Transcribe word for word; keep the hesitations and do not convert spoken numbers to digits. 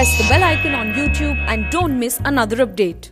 Press the bell icon on YouTube and don't miss another update.